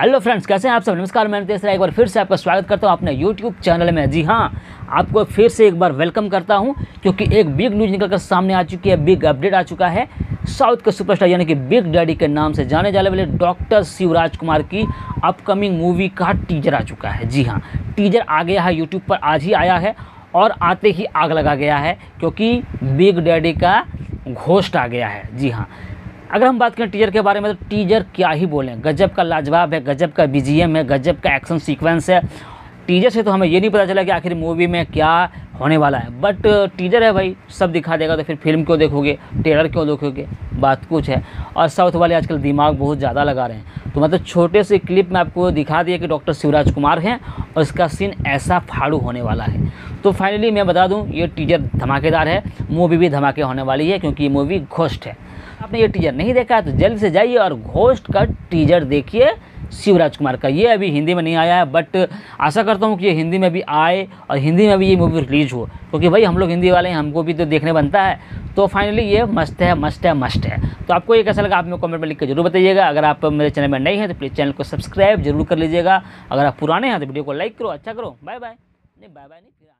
Hello friends, कैसे हैं आप सब। नमस्कार, मैं तीसरा एक बार फिर से आपका स्वागत करता हूं अपने यूट्यूब चैनल में। जी हाँ, आपको फिर से एक बार वेलकम करता हूं क्योंकि एक बिग न्यूज़ निकलकर सामने आ चुकी है, बिग अपडेट आ चुका है। साउथ के सुपरस्टार यानी कि बिग डैडी के नाम से जाने जाने वाले डॉक्टर शिवराज कुमार की अपकमिंग मूवी का टीजर आ चुका है। जी हाँ, टीजर आ गया है, यूट्यूब पर आज ही आया है और आते ही आग लगा गया है क्योंकि बिग डैडी का घोस्ट आ गया है। जी हाँ, अगर हम बात करें टीजर के बारे में तो टीजर क्या ही बोलें, गजब का लाजवाब है, गजब का बीजीएम है, गजब का एक्शन सीक्वेंस है। टीजर से तो हमें ये नहीं पता चला कि आखिर मूवी में क्या होने वाला है, बट टीजर है भाई, सब दिखा देगा तो फिर फिल्म क्यों देखोगे, ट्रेलर क्यों देखोगे, बात कुछ है। और साउथ वाले आजकल दिमाग बहुत ज़्यादा लगा रहे हैं, तो मतलब छोटे से क्लिप में आपको दिखा दिया कि डॉक्टर शिवराज कुमार हैं और इसका सीन ऐसा फाड़ू होने वाला है। तो फाइनली मैं बता दूँ, ये टीजर धमाकेदार है, मूवी भी धमाके होने वाली है क्योंकि ये मूवी घोस्ट है। आपने ये टीजर नहीं देखा है तो जल्द से जाइए और घोस्ट का टीजर देखिए शिवराज कुमार का। ये अभी हिंदी में नहीं आया है, बट आशा करता हूँ कि ये हिंदी में भी आए और हिंदी में भी ये मूवी रिलीज़ हो, क्योंकि भाई हम लोग हिंदी वाले हैं, हमको भी तो देखने बनता है। तो फाइनली ये मस्त है, मस्त है, मस्त है। तो आपको ये कैसा लगा आप मेरे कमेंट में लिख के जरूर बताइएगा। अगर आप मेरे चैनल में नए हैं तो प्लीज़ चैनल को सब्सक्राइब जरूर कर लीजिएगा। अगर आप पुराने हैं तो वीडियो को लाइक करो, अच्छा करो। बाय बाय, नहीं बाय बाय नहीं।